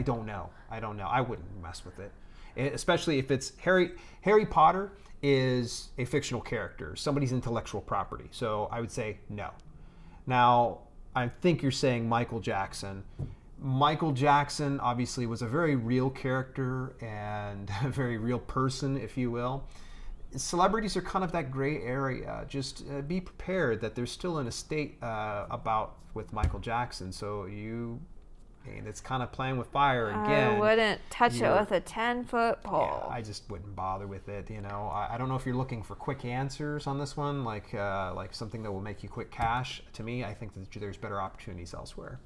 don't know. I don't know. I wouldn't mess with it. Especially if it's Harry Potter is a fictional character, somebody's intellectual property. So I would say no. Now, I think you're saying Michael Jackson. Michael Jackson obviously was a very real character and a very real person, if you will. Celebrities are kind of that gray area. Just be prepared that there's still an estate about with Michael Jackson. So you, and it's kind of playing with fire again. I wouldn't touch it with a 10-foot pole. Yeah, I just wouldn't bother with it. You know, I don't know if you're looking for quick answers on this one, like something that will make you quick cash. To me, I think that there's better opportunities elsewhere.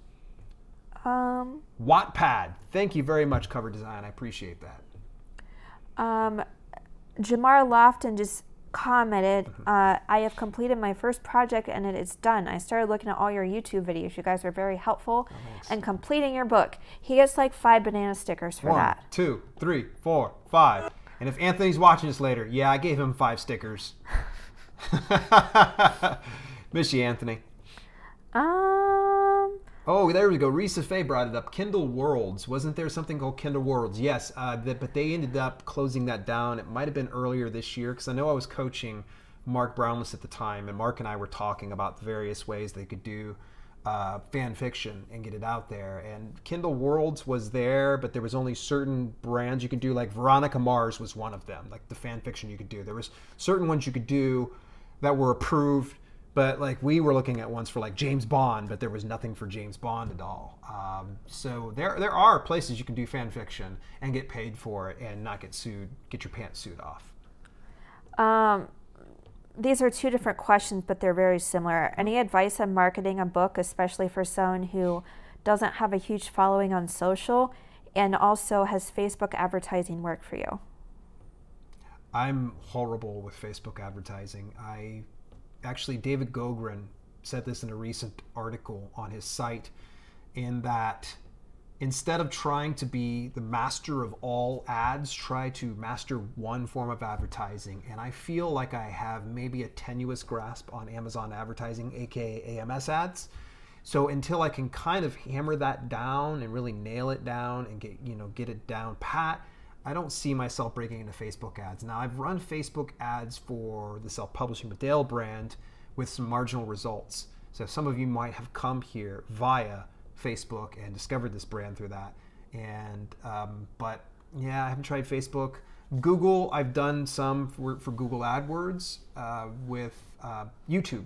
Wattpad. Thank you very much, Cover Design. I appreciate that. Jamar Lofton just commented, I have completed my first project and it is done. I started looking at all your YouTube videos. You guys are very helpful. And completing your book. He gets like 5 banana stickers for that. 1, 2, 3, 4, 5. And if Anthony's watching this later, yeah, I gave him 5 stickers. Miss you, Anthony. Oh, there we go. Risa Faye brought it up. Kindle Worlds. Wasn't there something called Kindle Worlds? Yes, but they ended up closing that down. It might have been earlier this year because I know I was coaching Mark Brownless at the time, and Mark and I were talking about the various ways they could do fan fiction and get it out there. And Kindle Worlds was there, but there was only certain brands you could do. Like Veronica Mars was one of them, like the fan fiction you could do. There was certain ones you could do that were approved. But like we were looking at ones for like James Bond, but there was nothing for James Bond at all. So there are places you can do fan fiction and get paid for it and not get sued, get your pantsuit off. These are 2 different questions, but they're very similar. Any advice on marketing a book, especially for someone who doesn't have a huge following on social, and also has Facebook advertising work for you? I'm horrible with Facebook advertising. Actually, David Gogren said this in a recent article on his site, in that instead of trying to be the master of all ads, try to master one form of advertising. And I feel like I have maybe a tenuous grasp on Amazon advertising, aka AMS ads. So until I can kind of hammer that down and really nail it down and get it down pat, I don't see myself breaking into Facebook ads. Now, I've run Facebook ads for the Self-Publishing with Dale brand with some marginal results. So some of you might have come here via Facebook and discovered this brand through that. And but yeah, I haven't tried Facebook. Google, I've done some for Google AdWords with YouTube.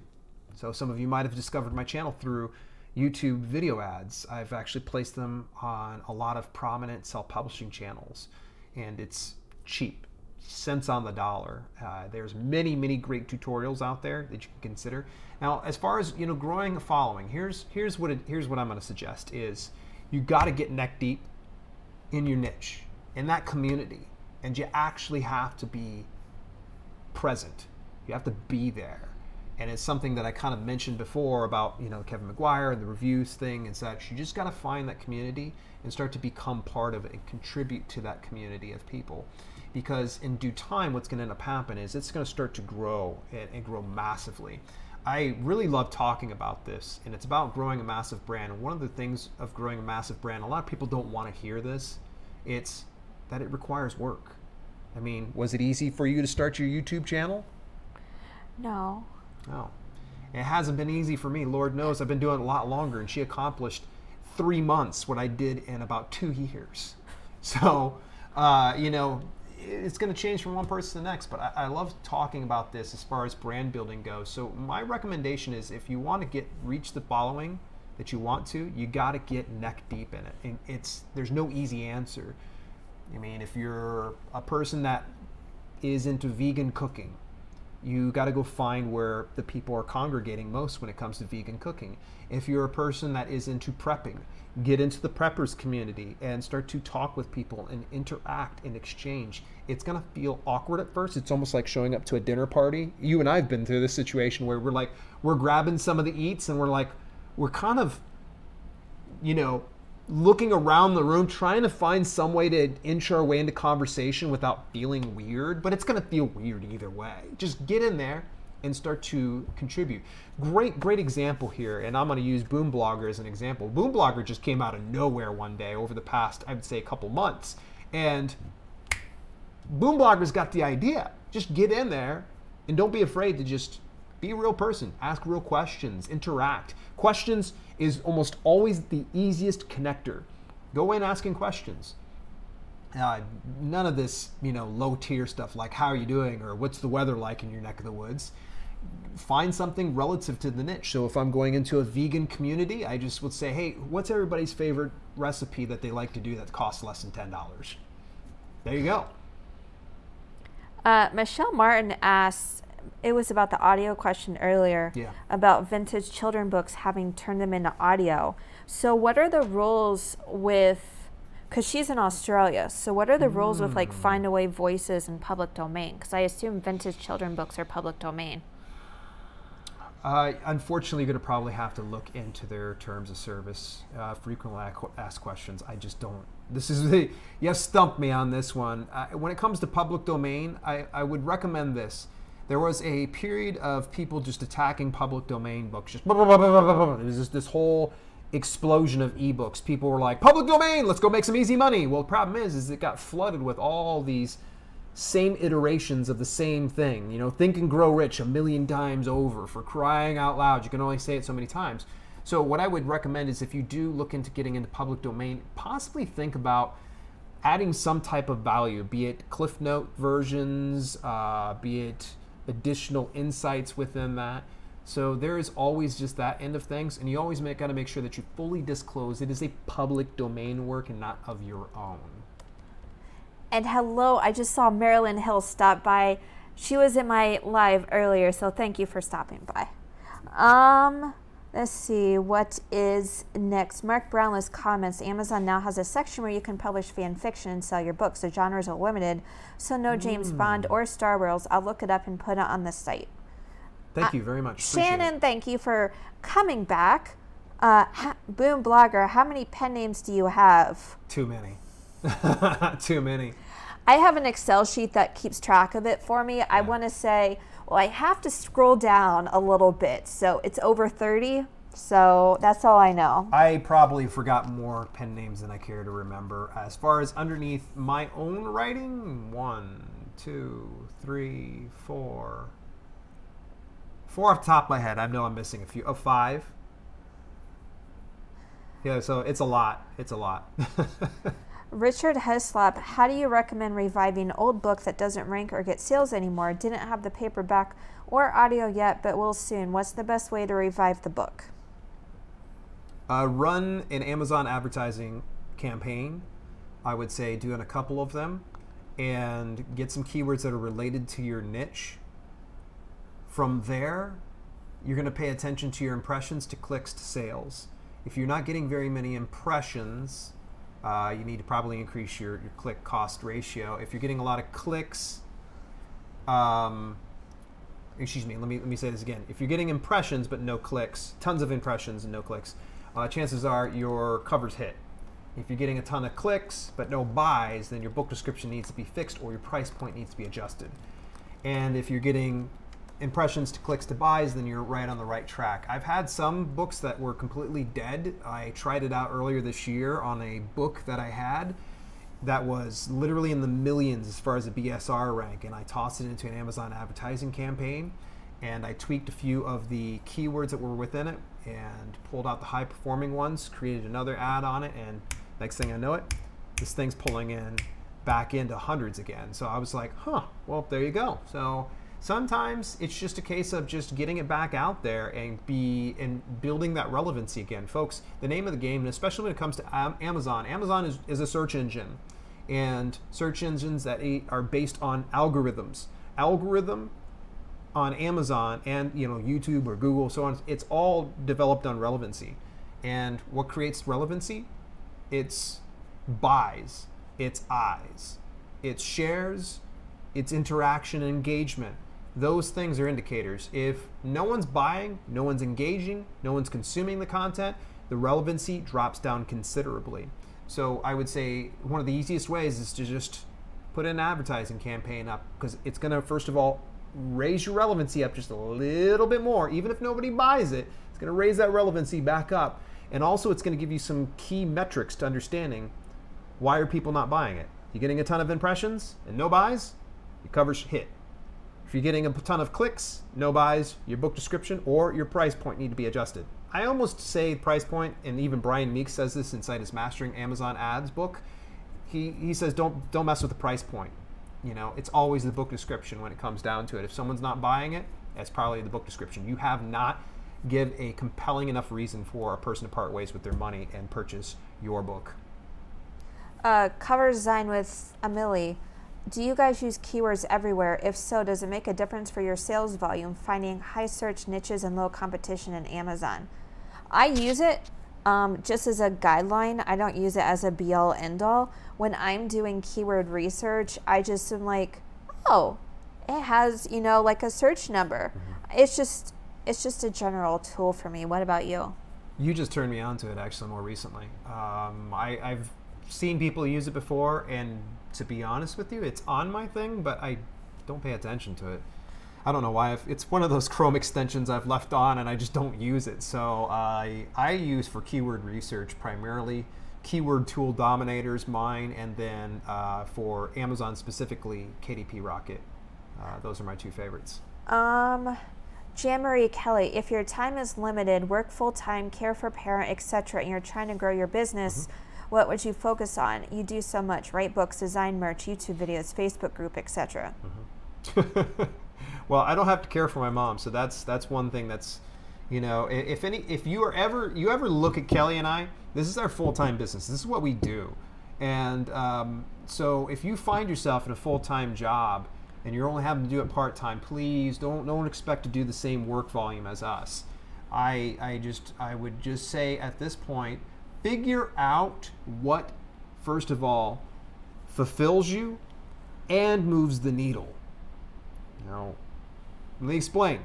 So some of you might have discovered my channel through YouTube video ads. I've actually placed them on a lot of prominent self-publishing channels. And it's cheap, cents on the dollar. There's many, many great tutorials out there that you can consider. Now, as far as growing a following, here's what I'm going to suggest is you got to get neck deep in your niche, in that community, and you actually have to be present. You have to be there, and it's something that I kind of mentioned before about Kevin McGuire and the reviews thing and such. You just got to find that community and start to become part of it and contribute to that community of people, because in due time what's going to end up happening is it's going to start to grow and grow massively. I really love talking about this, and it's about growing a massive brand. And one of the things of growing a massive brand, a lot of people don't want to hear this, it's that it requires work. I mean, was it easy for you to start your YouTube channel? No. No. It hasn't been easy for me. Lord knows I've been doing it a lot longer, and she accomplished 3 months what I did in about 2 years. So, it's going to change from one person to the next, but I love talking about this as far as brand building goes. So my recommendation is if you want to reach the following that you want to, you got to get neck deep in it. And there's no easy answer. I mean, if you're a person that is into vegan cooking, You got to go find where the people are congregating most when it comes to vegan cooking. If you're a person that is into prepping, get into the preppers community and start to talk with people and interact and exchange. It's going to feel awkward at first. It's almost like showing up to a dinner party. You and I have been through this situation where we're like, we're grabbing some of the eats and we're like, we're kind of, you know, looking around the room, trying to find some way to inch our way into conversation without feeling weird, but it's going to feel weird either way. Just get in there and start to contribute. Great example here, and I'm going to use Boom Blogger as an example. Boom Blogger just came out of nowhere one day over the past, I would say, a couple months, and Boom Blogger's got the idea. Just get in there and don't be afraid to just be a real person, ask real questions, interact. Questions is almost always the easiest connector. Go in asking questions. None of this, you know, low tier stuff like how are you doing or what's the weather like in your neck of the woods. Find something relative to the niche. So if I'm going into a vegan community, I just would say, hey, what's everybody's favorite recipe that they like to do that costs less than $10? There you go. Michelle Martin asks, it was about the audio question earlier, yeah, about vintage children books having turned them into audio. So what are the rules with, because she's in Australia, so what are the rules with like Findaway Voices and public domain? Because I assume vintage children books are public domain. Unfortunately, you're going to probably have to look into their terms of service, frequently asked questions. I just don't. This is the, you stumped me on this one. When it comes to public domain, I would recommend this. There was a period of people just attacking public domain books. Just there's just this whole explosion of ebooks. People were like, public domain, let's go make some easy money. Well, the problem is it got flooded with all these same iterations of the same thing. You know, Think and Grow Rich 1,000,000 times over, for crying out loud. You can only say it so many times. So what I would recommend is if you do look into getting into public domain, possibly think about adding some type of value, be it Cliff Note versions, be it additional insights within that. So there is always just that end of things, and you always got to make sure that you fully disclose it is a public domain work and not of your own. And hello, I just saw Marilyn Hill stop by. She was in my live earlier, so thank you for stopping by. Let's see, what is next? Mark Brownless comments, Amazon now has a section where you can publish fan fiction and sell your books. The genres are limited, so no James Bond or Star Wars. I'll look it up and put it on the site. Thank you very much. Shannon, thank you for coming back. Boom Blogger, how many pen names do you have? Too many. Too many. I have an Excel sheet that keeps track of it for me. Yeah. I want to say... well, I have to scroll down a little bit, so it's over 30, so that's all I know. I probably forgot more pen names than I care to remember. As far as underneath my own writing, 1, 2, 3, 4. 4 off the top of my head. I know I'm missing a few. Oh, 5. Yeah, so it's a lot. It's a lot. Richard Hislop, how do you recommend reviving an old book that doesn't rank or get sales anymore? Didn't have the paperback or audio yet, but will soon. What's the best way to revive the book? Run an Amazon advertising campaign. I would say doing a couple of them and get some keywords that are related to your niche. From there, you're going to pay attention to your impressions, to clicks, to sales. If you're not getting very many impressions, you need to probably increase your click cost ratio. If you're getting a lot of clicks, excuse me, let me say this again. If you're getting impressions but no clicks, tons of impressions and no clicks, chances are your cover's hit. If you're getting a ton of clicks but no buys, then your book description needs to be fixed or your price point needs to be adjusted. And if you're getting impressions to clicks to buys, then you're right on the right track. I've had some books that were completely dead. I tried it out earlier this year on a book that I had that was literally in the millions as far as a BSR rank, and I tossed it into an Amazon advertising campaign, and I tweaked a few of the keywords that were within it and pulled out the high performing ones, created another ad on it, and next thing I know it, this thing's pulling in back into hundreds again. So I was like, huh, well, there you go. So sometimes it's just a case of just getting it back out there and building that relevancy again. Folks, the name of the game, and especially when it comes to Amazon, Amazon is a search engine, and search engines that are based on algorithms. Algorithm on Amazon and, you know, YouTube or Google, so on, it's all developed on relevancy. And what creates relevancy? It's buys, it's eyes, it's shares, it's interaction and engagement. Those things are indicators. If no one's buying, no one's engaging, no one's consuming the content, the relevancy drops down considerably. So I would say one of the easiest ways is to just put an advertising campaign up, because it's going to, first of all, raise your relevancy up just a little bit more. Even if nobody buys it, it's going to raise that relevancy back up. And also it's going to give you some key metrics to understanding, why are people not buying it? You're getting a ton of impressions and no buys, your cover's hit. If you're getting a ton of clicks, no buys, your book description or your price point need to be adjusted. I almost say price point, and even Brian Meeks says this inside his Mastering Amazon Ads book. He says don't mess with the price point. You know, it's always the book description when it comes down to it. If someone's not buying it, that's probably the book description. You have not given a compelling enough reason for a person to part ways with their money and purchase your book. Cover design with Amelie. Do you guys use keywords everywhere? If so, does it make a difference for your sales volume finding high search niches and low competition in Amazon? I use it just as a guideline. I don't use it as a be-all end-all. When I'm doing keyword research, I just am like, oh, it has, you know, like a search number. Mm-hmm. It's just a general tool for me. What about you? You just turned me on to it actually more recently. I've seen people use it before, and to be honest with you, it's on my thing, but I don't pay attention to it. I don't know why. It's one of those Chrome extensions I've left on and I just don't use it. So I use for keyword research primarily Keyword Tool Dominator's mine, and then for Amazon specifically, KDP Rocket. Those are my two favorites. Jammarie Kelly, if your time is limited, work full-time, care for parent, etc., and you're trying to grow your business, what would you focus on? You do so much: write books, design merch, YouTube videos, Facebook group, etc. Mm-hmm. Well, I don't have to care for my mom, so that's one thing that's, you know, if you ever look at Kelly and I, this is our full-time business. This is what we do. And so if you find yourself in a full-time job and you're only having to do it part-time, please don't expect to do the same work volume as us. I would just say at this point, figure out what, first of all, fulfills you and moves the needle. Now, let me explain.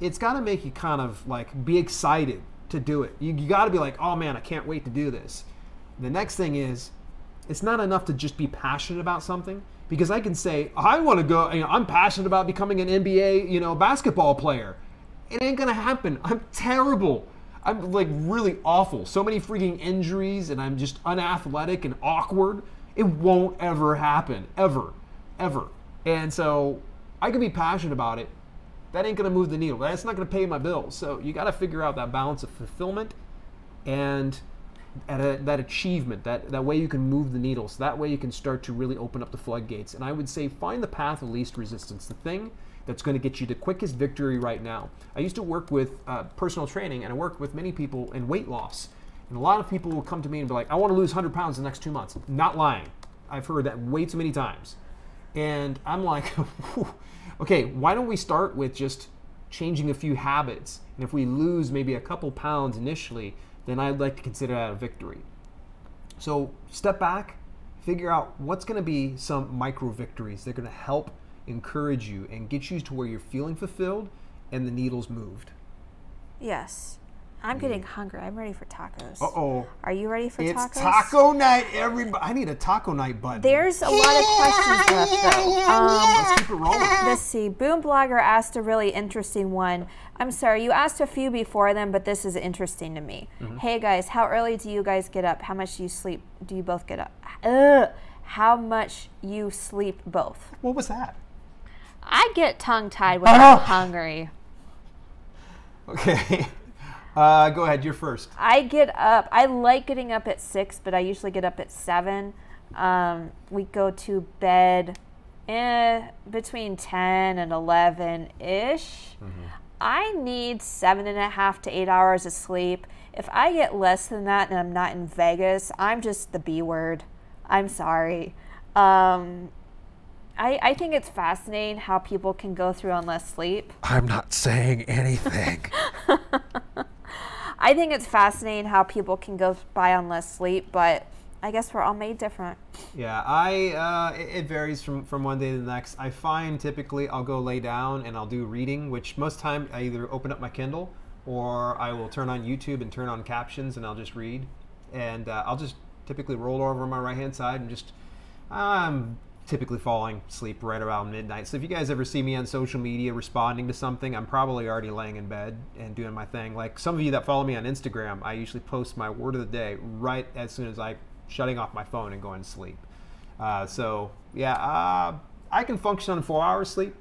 It's got to make you kind of like be excited to do it. You got to be like, oh man, I can't wait to do this. The next thing is, it's not enough to just be passionate about something, because I can say, I want to go, you know, I'm passionate about becoming an NBA, you know, basketball player. It ain't going to happen. I'm terrible. I'm like really awful. So many freaking injuries, and I'm just unathletic and awkward. It won't ever happen, ever, ever. And so I could be passionate about it. That ain't gonna move the needle. That's not gonna pay my bills. So you gotta figure out that balance of fulfillment and that achievement, that way you can move the needle. So that way you can start to really open up the floodgates. And I would say find the path of least resistance, the thing that's going to get you the quickest victory right now. I used to work with personal training, and I worked with many people in weight loss. And a lot of people will come to me and be like, I want to lose 100 pounds in the next 2 months. Not lying. I've heard that way too many times. And I'm like, okay, why don't we start with just changing a few habits? And if we lose maybe a couple pounds initially, then I'd like to consider that a victory. So step back, figure out what's going to be some micro victories. They're going to help encourage you and get you to where you're feeling fulfilled and the needle's moved. Yes. I'm getting hungry. I'm ready for tacos. Uh-oh. Are you ready for tacos? It's taco night, everybody. I need a taco night button. There's a lot of questions left, though. Let's keep it rolling. Let's see. Boom Blogger asked a really interesting one. I'm sorry, you asked a few before them, but this is interesting to me. Mm-hmm. Hey, guys, how early do you guys get up? How much do you sleep? Do you both get up? How much you sleep both? What was that? I get tongue-tied when I'm hungry. Okay. Go ahead. You're first. I get up. I like getting up at 6, but I usually get up at 7. We go to bed between 10 and 11-ish. Mm-hmm. I need 7.5 to 8 hours of sleep. If I get less than that and I'm not in Vegas, I'm just the B word. I'm sorry. I think it's fascinating how people can go through on less sleep. I'm not saying anything. I think it's fascinating how people can go by on less sleep, but I guess we're all made different. Yeah, it varies from one day to the next. I find typically I'll go lay down and I'll do reading, which most time I either open up my Kindle or I will turn on YouTube and turn on captions and I'll just read. And I'll just typically roll over on my right-hand side and just, I'm typically falling asleep right around midnight. So if you guys ever see me on social media responding to something, I'm probably already laying in bed and doing my thing. Like some of you that follow me on Instagram, I usually post my word of the day right as soon as I shutting off my phone and going to sleep. I can function on 4 hours sleep.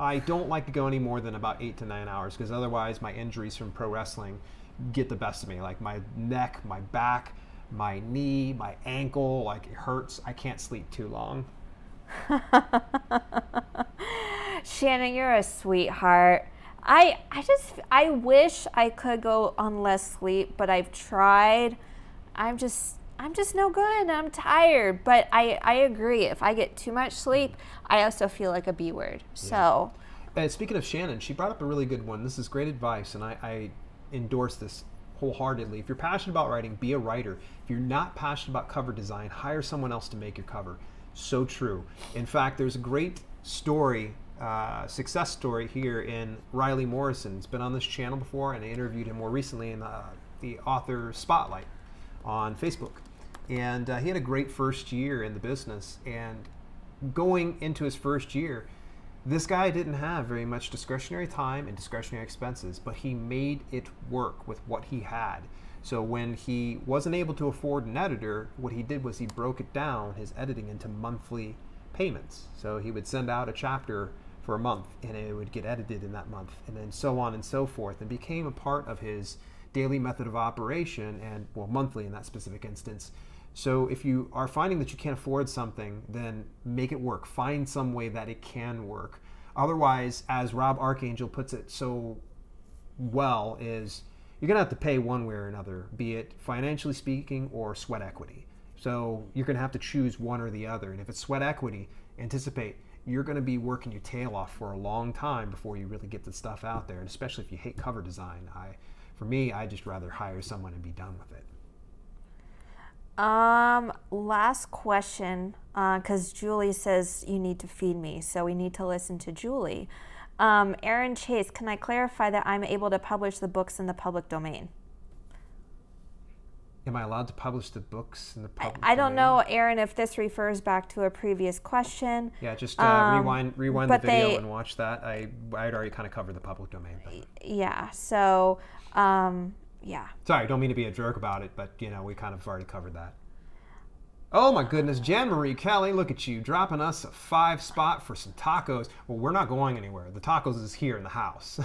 I don't like to go any more than about 8 to 9 hours because otherwise my injuries from pro wrestling get the best of me. Like my neck, my back, my knee, my ankle, like it hurts. I can't sleep too long. Shannon, you're a sweetheart. I wish I could go on less sleep, but I've tried. I'm just no good. I'm tired. But I agree. If I get too much sleep, I also feel like a B word. Yeah. So, speaking of Shannon, she brought up a really good one. This is great advice, and I endorse this wholeheartedly. If you're passionate about writing, be a writer. If you're not passionate about cover design, hire someone else to make your cover. So true. In fact, there's a great story, success story here in Riley Morrison. He's been on this channel before, and I interviewed him more recently in the author spotlight on Facebook. And he had a great first year in the business, and going into his first year, this guy didn't have very much discretionary time and discretionary expenses, but he made it work with what he had. So when he wasn't able to afford an editor, what he did was he broke it down, his editing, into monthly payments. So he would send out a chapter for a month, and it would get edited in that month, and then so on and so forth, and became a part of his daily method of operation, and well, monthly in that specific instance. So if you are finding that you can't afford something, then make it work. Find some way that it can work. Otherwise, as Rob Archangel puts it so well, is you're going to have to pay one way or another, be it financially speaking or sweat equity. So you're going to have to choose one or the other. And if it's sweat equity, anticipate you're going to be working your tail off for a long time before you really get the stuff out there. And especially if you hate cover design, for me, I'd just rather hire someone and be done with it. Last question, because Julie says you need to feed me, so we need to listen to Julie. Aaron Chase, can I clarify that I'm able to publish the books in the public domain? Am I allowed to publish the books in the public domain? I don't know, Aaron, if this refers back to a previous question. Yeah, just rewind the video and watch that. I had already kind of covered the public domain. But. Yeah, so... yeah. Sorry, don't mean to be a jerk about it, but you know, we kind of already covered that. Oh my goodness, Jan Marie Kelly, look at you, dropping us a 5 spot for some tacos. Well, we're not going anywhere. The tacos is here in the house.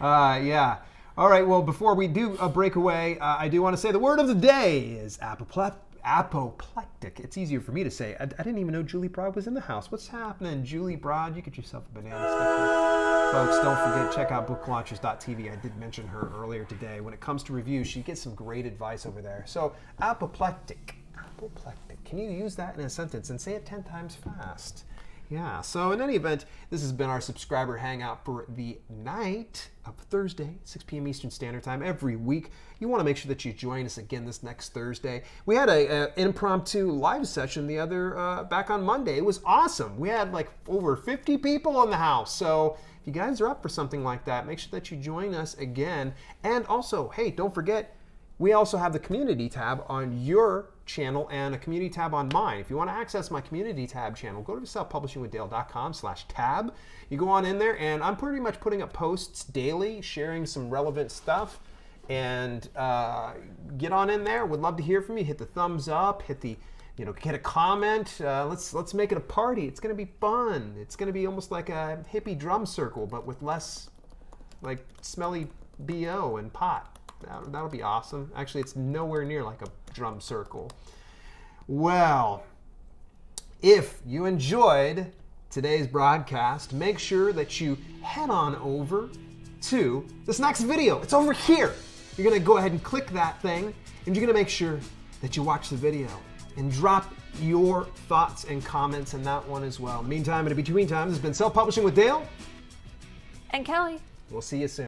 Yeah. All right, well, before we do a breakaway, I do want to say the word of the day is apoplectic. It's easier for me to say. I didn't even know Julie Broad was in the house. What's happening, Julie Broad? You get yourself a banana sticker. Folks, don't forget, check out booklaunchers.tv. I did mention her earlier today. When it comes to reviews, she gets some great advice over there. So, apoplectic. Apoplectic. Can you use that in a sentence and say it 10 times fast? Yeah, so in any event, this has been our subscriber hangout for the night of Thursday, 6 p.m. Eastern Standard Time every week. You want to make sure that you join us again this next Thursday. We had an impromptu live session the other, back on Monday. It was awesome. We had like over 50 people in the house. So if you guys are up for something like that, make sure that you join us again. And also, hey, don't forget, we also have the community tab on your channel and a community tab on mine. If you want to access my community tab channel, go to selfpublishingwithdale.com/tab. You go on in there, and I'm pretty much putting up posts daily, sharing some relevant stuff, and get on in there. Would love to hear from you. Hit the thumbs up, hit the, you know, get a comment. Let's make it a party. It's going to be fun. It's going to be almost like a hippie drum circle, but with less like smelly BO and pot. That'll be awesome. Actually, it's nowhere near like a drum circle. Well, if you enjoyed today's broadcast, make sure that you head on over to this next video. It's over here. You're going to go ahead and click that thing, and you're going to make sure that you watch the video. and drop your thoughts and comments in that one as well. Meantime, and in between time, this has been Self-Publishing with Dale and Kelly. We'll see you soon.